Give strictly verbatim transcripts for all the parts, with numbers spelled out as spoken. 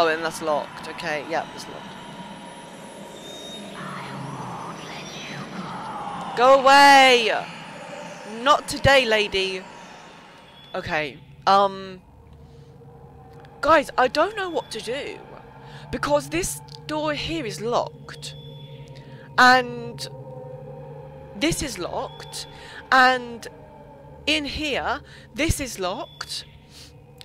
Oh, and that's locked. Okay, yep, it's locked. I won't let you go. Go away! Not today, lady. Okay, um... guys, I don't know what to do. Because this door here is locked. And... this is locked. And... in here, this is locked.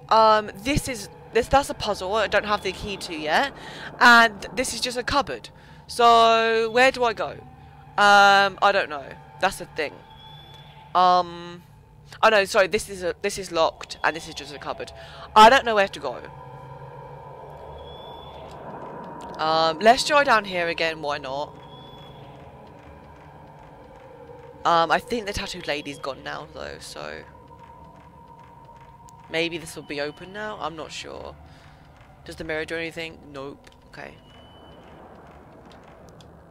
Um, this is... This, that's a puzzle I don't have the key to yet, and this is just a cupboard. So where do I go? Um, I don't know. That's the thing. Um, I know. Sorry, this is a, this is locked, and this is just a cupboard. I don't know where to go. Um, let's try down here again. Why not? Um, I think the tattooed lady's gone now, though. So. Maybe this will be open now? I'm not sure. Does the mirror do anything? Nope. Okay.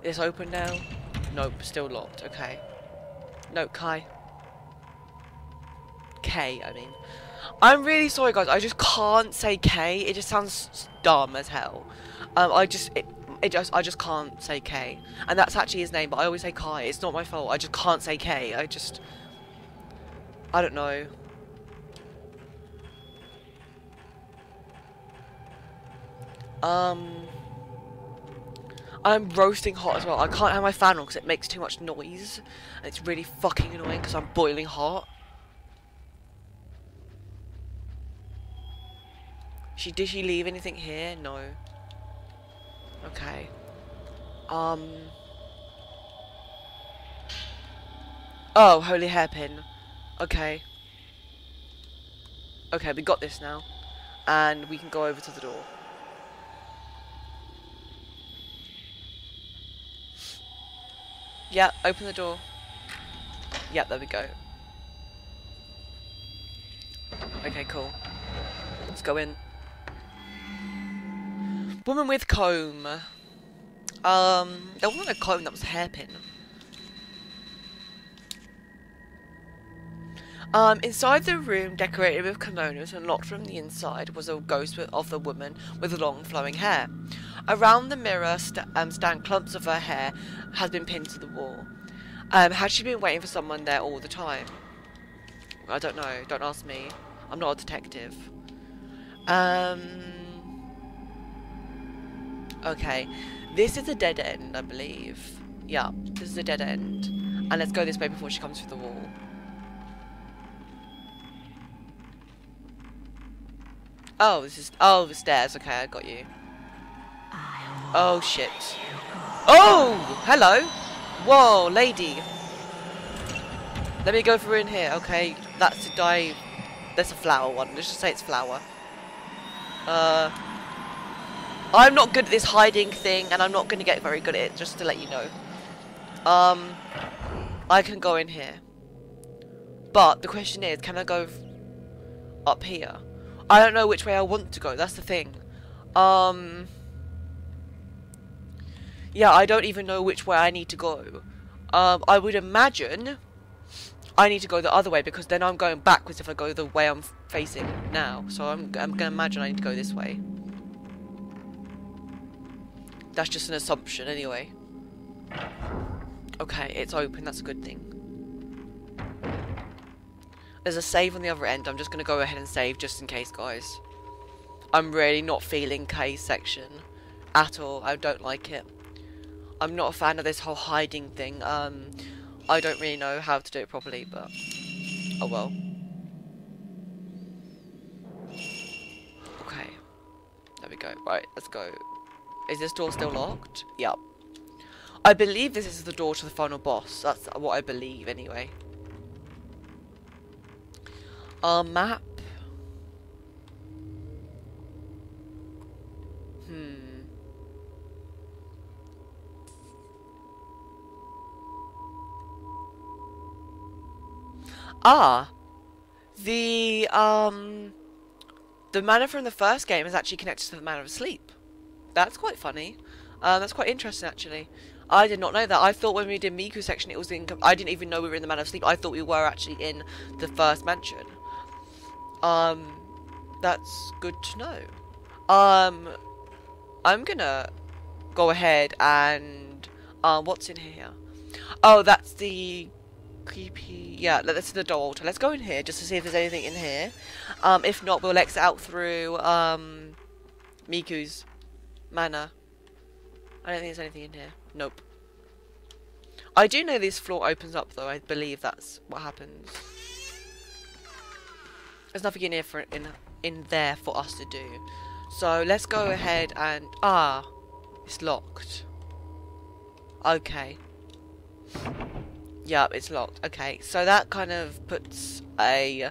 Is this open now? Nope. Still locked. Okay. No, Kei. Kei, I mean. I'm really sorry, guys. I just can't say Kei. It just sounds dumb as hell. Um, I just... It, it just I just can't say Kei. And that's actually his name, but I always say Kei. It's not my fault. I just can't say Kei. I just... I don't know. Um, I'm roasting hot as well. I can't have my fan on because it makes too much noise. And it's really fucking annoying because I'm boiling hot. She, did she leave anything here? No. Okay. Um. Oh, holy hairpin. Okay. Okay, we got this now. And we can go over to the door. Yeah, open the door. Yeah, there we go. Okay, cool. Let's go in. Woman with comb. Um, there wasn't a comb, that was a hairpin. Um, inside the room, decorated with kimonos and locked from the inside, was a ghost of the woman with long flowing hair. Around the mirror st um, stand clumps of her hair has been pinned to the wall. Um, had she been waiting for someone there all the time? I don't know. Don't ask me. I'm not a detective. Um. Okay. This is a dead end, I believe. Yeah, this is a dead end. And let's go this way before she comes through the wall. Oh, this is... Oh, the stairs. Okay, I got you. Oh, shit. Oh! Hello! Whoa, lady. Let me go through in here. Okay, that's a dive. That's a flower one. Let's just say it's flower. Uh, I'm not good at this hiding thing, and I'm not going to get very good at it, just to let you know. Um, I can go in here. But the question is, can I go up here? I don't know which way I want to go. That's the thing. Um... Yeah, I don't even know which way I need to go. Um, I would imagine I need to go the other way because then I'm going backwards if I go the way I'm facing now. So I'm, I'm going to imagine I need to go this way. That's just an assumption anyway. Okay, it's open. That's a good thing. There's a save on the other end. I'm just going to go ahead and save just in case, guys. I'm really not feeling Kei's section at all. I don't like it. I'm not a fan of this whole hiding thing. Um, I don't really know how to do it properly, but oh well. Okay, there we go. Right, let's go. Is this door still locked? Yep. I believe this is the door to the final boss. That's what I believe, anyway. Our map. Hmm. Ah, the, um, the manor from the first game is actually connected to the manor of sleep. That's quite funny. Uh, that's quite interesting, actually. I did not know that. I thought when we did Miku section, it was in... I didn't even know we were in the manor of sleep. I thought we were actually in the first mansion. Um, that's good to know. Um, I'm gonna go ahead and um, what's in here? Oh, that's the creepy. Yeah, that's the door altar. Let's go in here just to see if there's anything in here. Um, if not, we'll exit out through um, Miku's manor. I don't think there's anything in here. Nope. I do know this floor opens up though. I believe that's what happens. There's nothing in here for in in there for us to do. So let's go ahead and ah, it's locked. Okay. Yep, it's locked. Okay, so that kind of puts a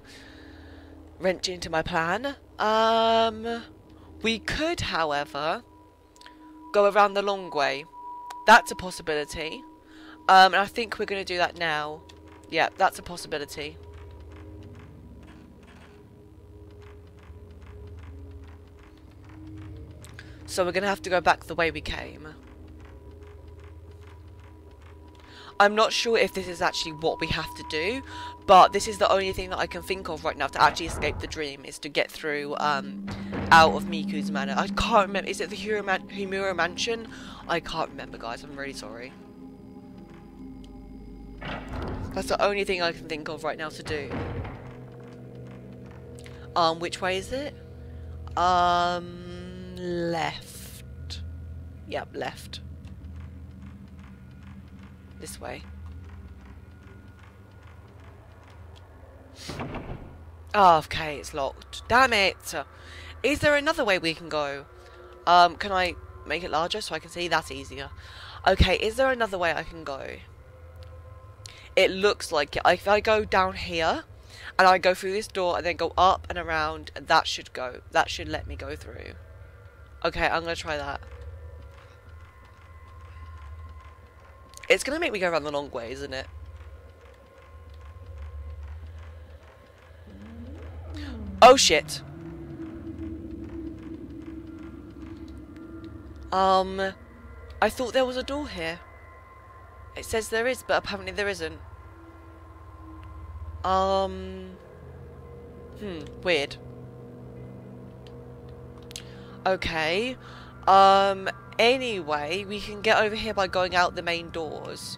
wrench into my plan. Um, we could, however, go around the long way. That's a possibility. Um, and I think we're going to do that now. Yeah, that's a possibility. So we're going to have to go back the way we came. I'm not sure if this is actually what we have to do, but this is the only thing that I can think of right now to actually escape the dream, is to get through, um, out of Miku's manor. I can't remember. Is it the Himura Mansion? I can't remember, guys. I'm really sorry. That's the only thing I can think of right now to do. Um, which way is it? Um, left. Yep, left. This way. Oh, okay, it's locked. Damn it! Is there another way we can go? Um, can I make it larger so I can see? That's easier. Okay, is there another way I can go? It looks like it. If I go down here, and I go through this door, and then go up and around, that should go. That should let me go through. Okay, I'm going to try that. It's going to make me go around the long way, isn't it? Oh, shit. Um, I thought there was a door here. It says there is, but apparently there isn't. Um. Hmm. Weird. Okay. Um. Anyway, we can get over here by going out the main doors.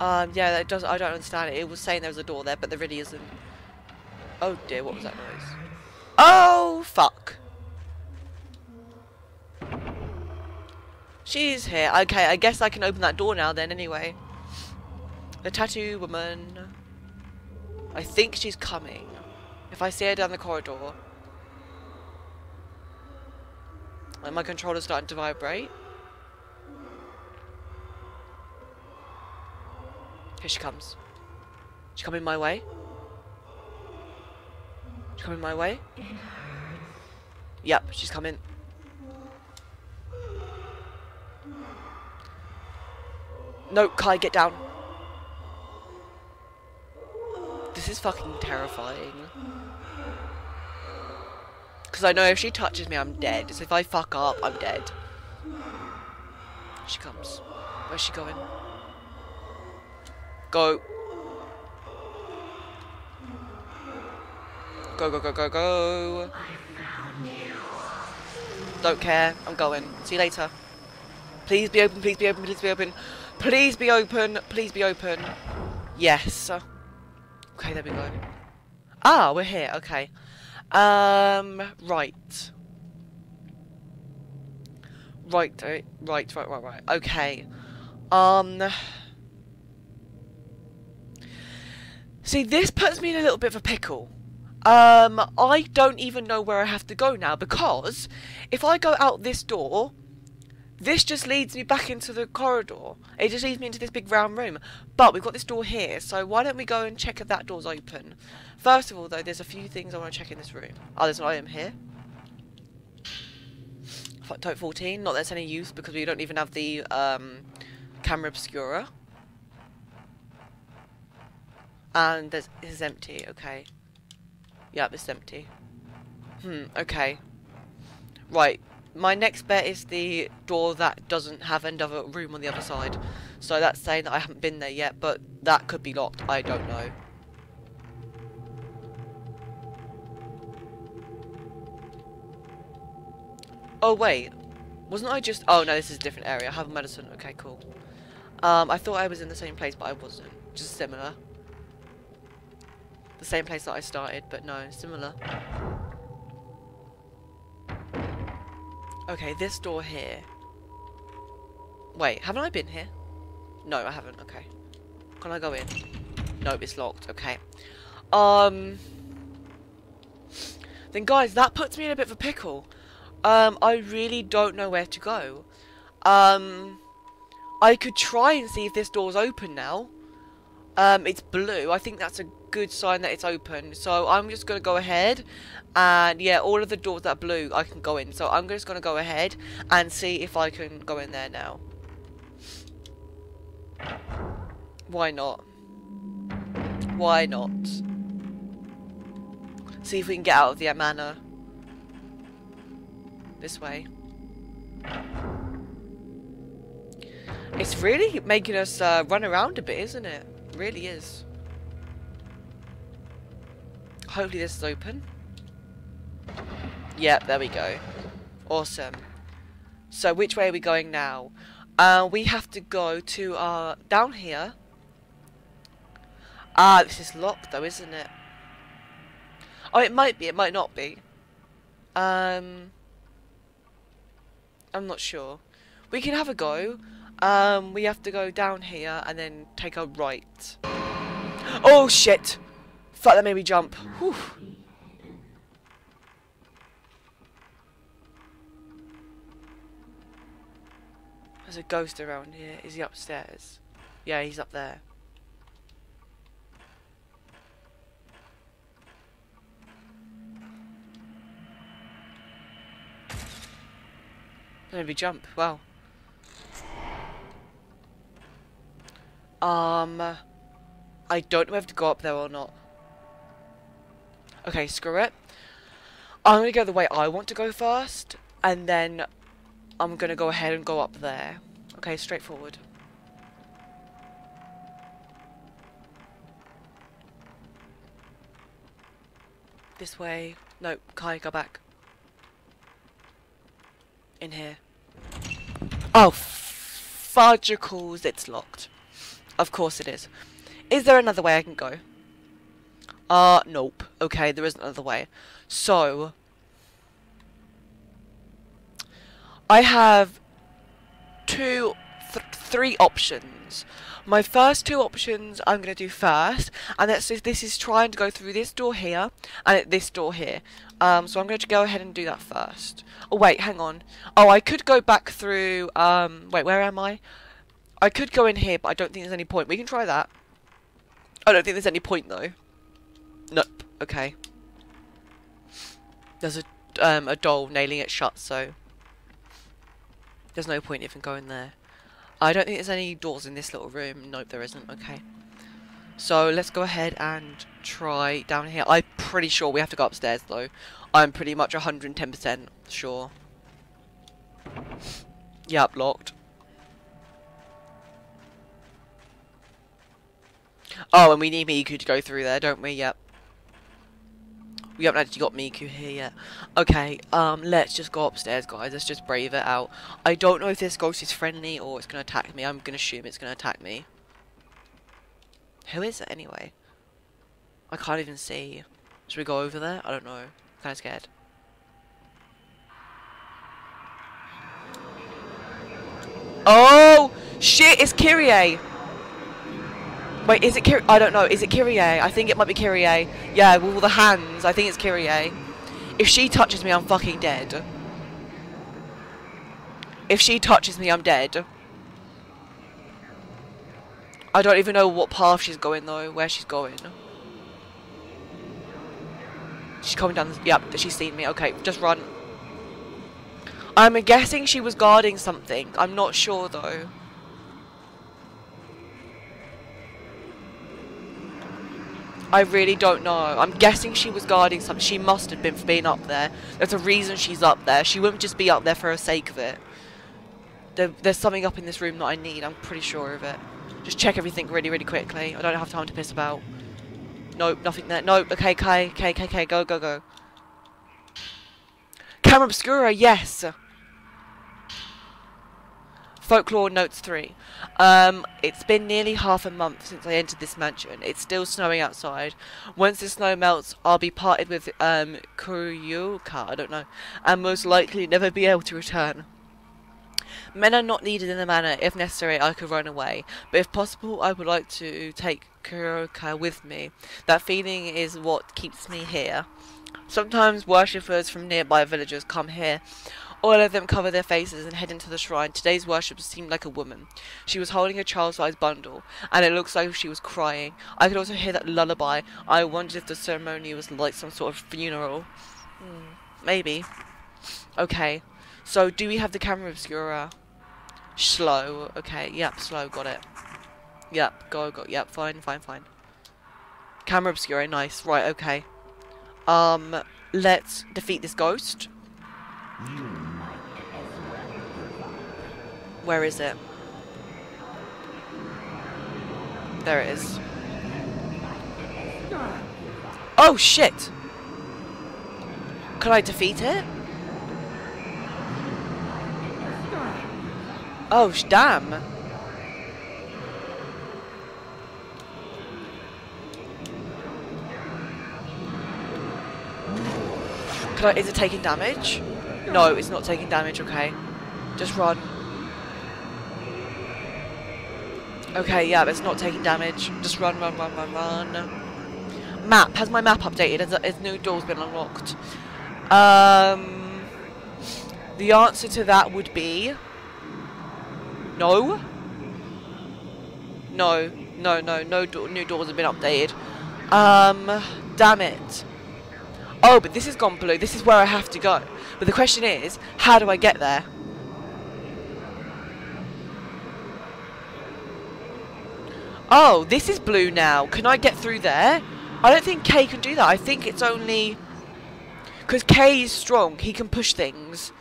Um. Yeah. That does. I don't understand it. It was saying there was a door there, but there really isn't. Oh dear. What was that noise? Oh fuck. She's here. Okay, I guess I can open that door now then anyway. The tattoo woman. I think she's coming. If I see her down the corridor. Like, my controller's starting to vibrate. Here she comes. She coming my way? She coming my way? Yep, she's coming. No, Kei, get down. This is fucking terrifying. Because I know if she touches me, I'm dead. So if I fuck up, I'm dead. She comes. Where's she going? Go. Go, go, go, go, go. I found you. Don't care. I'm going. See you later. Please be open, please be open, please be open. Please be open, please be open. Yes. Okay, there we go. Ah, we're here, okay. Um, right. Right, right, right, right, right. Okay. Um. See, this puts me in a little bit of a pickle. Um, I don't even know where I have to go now, because if I go out this door, this just leads me back into the corridor. It just leads me into this big round room. But we've got this door here, so why don't we go and check if that door's open? First of all, though, there's a few things I want to check in this room. Oh, there's an item here. Type fourteen. Not that it's any use, because we don't even have the um, Camera Obscura. And this is empty, okay. Yep, it's empty. Hmm, okay. Right. My next bet is the door that doesn't have another room on the other side. So that's saying that I haven't been there yet, but that could be locked. I don't know. Oh, wait. Wasn't I just... Oh, no, this is a different area. I have a medicine. Okay, cool. Um, I thought I was in the same place, but I wasn't. Just similar. The same place that I started, but no, similar. Okay, this door here. Wait, haven't I been here? No, I haven't. Okay. Can I go in? Nope, it's locked. Okay. Um... Then, guys, that puts me in a bit of a pickle. Um, I really don't know where to go. Um... I could try and see if this door's open now. Um, it's blue. I think that's a good sign that it's open. So I'm just going to go ahead. And yeah, all of the doors that are blue, I can go in. So I'm just going to go ahead and see if I can go in there now. Why not? Why not? See if we can get out of the manor. This way. It's really making us uh, run around a bit, isn't it? It really is. Hopefully this is open. Yep, there we go. Awesome. So which way are we going now? Uh, we have to go to our... Uh, down here. Ah, this is locked though, isn't it? Oh, it might be, it might not be. Um, I'm not sure. We can have a go. Um, we have to go down here and then take a right. Oh shit! Fuck, that made me jump. Whew. There's a ghost around here. Is he upstairs? Yeah, he's up there. That made me jump. Wow. Um, I don't know if to go up there or not. Okay, screw it. I'm gonna go the way I want to go first, and then I'm gonna go ahead and go up there. Okay, straightforward. This way. No, Kai, go back. In here. Oh, fudgicles, it's locked. Of course it is. Is there another way I can go? Uh, nope. Okay, there isn't another way. So, I have two, th three options. My first two options I'm going to do first, and that's if this is trying to go through this door here, and this door here. Um, so I'm going to go ahead and do that first. Oh, wait, hang on. Oh, I could go back through, um, wait, where am I? I could go in here, but I don't think there's any point. We can try that. I don't think there's any point, though. Nope. Okay. There's a, um, a doll nailing it shut, so... There's no point even going there. I don't think there's any doors in this little room. Nope, there isn't. Okay. So, let's go ahead and try down here. I'm pretty sure we have to go upstairs, though. I'm pretty much one hundred ten percent sure. Yep, locked. Oh, and we need Miku to go through there, don't we? Yep. We haven't actually got Miku here yet. Okay, um, let's just go upstairs, guys. Let's just brave it out. I don't know if this ghost is friendly or it's going to attack me. I'm going to assume it's going to attack me. Who is it, anyway? I can't even see. Should we go over there? I don't know. I'm kind of scared. Oh! Shit, it's Kirie! Wait, is it Kirie? I don't know. Is it Kirie? I think it might be Kirie. Yeah, with all the hands. I think it's Kirie. If she touches me, I'm fucking dead. If she touches me, I'm dead. I don't even know what path she's going, though. Where she's going. She's coming down the... Yep, she's seen me. Okay, just run. I'm guessing she was guarding something. I'm not sure, though. I really don't know. I'm guessing she was guarding something. She must have been for being up there. There's a reason she's up there. She wouldn't just be up there for the sake of it. There, there's something up in this room that I need. I'm pretty sure of it. Just check everything really, really quickly. I don't have time to piss about. Nope, nothing there. Nope. Okay, okay, okay, okay, okay. Go, go, go. Camera Obscura, yes. Folklore Notes three. Um, it's been nearly half a month since I entered this mansion. It's still snowing outside. Once the snow melts, I'll be parted with um, Kuruka, I don't know, and most likely never be able to return. Men are not needed in the manor. If necessary, I could run away, but if possible, I would like to take Kuruka with me. That feeling is what keeps me here. Sometimes worshippers from nearby villages come here. All of them cover their faces and head into the shrine. Today's worship seemed like a woman. She was holding a child-sized bundle, and it looks like she was crying. I could also hear that lullaby. I wondered if the ceremony was like some sort of funeral. Mm, maybe. Okay, so do we have the Camera Obscura? Slow, okay, yep, slow, got it. Yep, go, go, yep, fine, fine, fine. Camera Obscura, nice, right, okay. Um, let's defeat this ghost. Mm. Where is it? There it is. Oh shit! Can I defeat it? Oh sh damn! Can I? Is it taking damage? No, it's not taking damage. Okay, just run. Okay, yeah, it's not taking damage. Just run, run, run, run, run. Map. Has my map updated? Has, has new doors been unlocked? Um, the answer to that would be... No. No. No, no, no do new doors have been updated. Um, damn it. Oh, but this has gone blue. This is where I have to go. But the question is, how do I get there? Oh, this is blue now. Can I get through there? I don't think Kei can do that. I think it's only... Because Kei is strong. He can push things.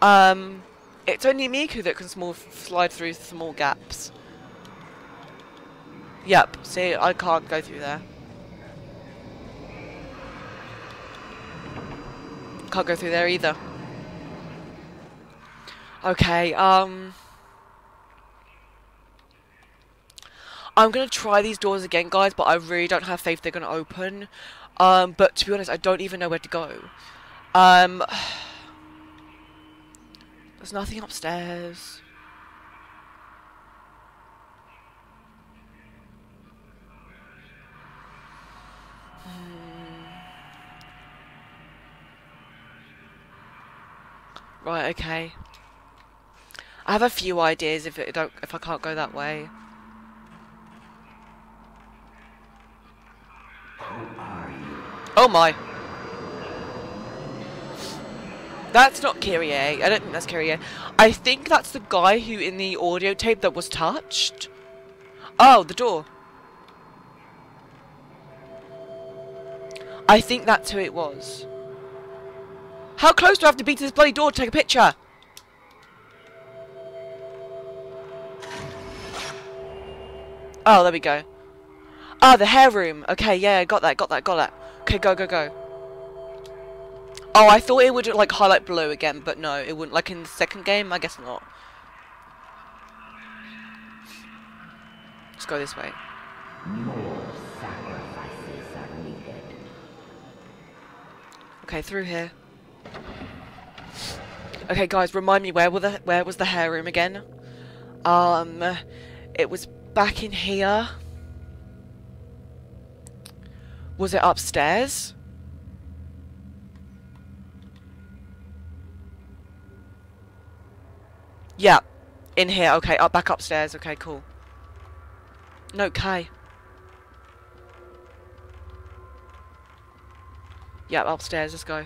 Um, it's only Miku that can small slide through small gaps. Yep. See, I can't go through there. Can't go through there either. Okay, um... I'm going to try these doors again, guys, but I really don't have faith they're going to open. Um, but to be honest, I don't even know where to go. Um, there's nothing upstairs. Hmm. Right, okay. I have a few ideas if it don't, if I can't go that way. Oh my! That's not Kirie. I don't think that's Kirie. I think that's the guy who in the audio tape that was touched. Oh, the door. I think that's who it was. How close do I have to be to this bloody door to take a picture? Oh, there we go. Ah, the hair room. Okay, yeah, got that, got that, got that. Okay, go, go, go. Oh, I thought it would, like, highlight blue again, but no, it wouldn't. Like, in the second game, I guess not. Let's go this way. More sacrifices are needed. Okay, through here. Okay, guys, remind me, where, were the, where was the hair room again? Um, it was back in here. Was it upstairs? Yeah, in here. Okay, up, back upstairs. Okay, cool. No, Kei. Yeah, upstairs. Let's go.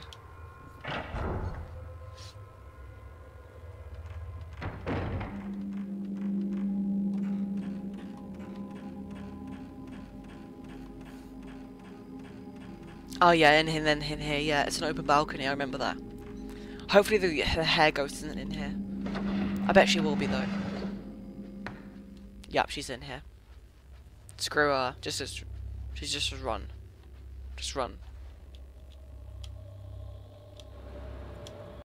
Oh yeah, in here, then in here, yeah. It's an open balcony, I remember that. Hopefully the, the hair ghost isn't in here. I bet she will be, though. Yep, she's in here. Screw her. Just, just, she's just run. Just run.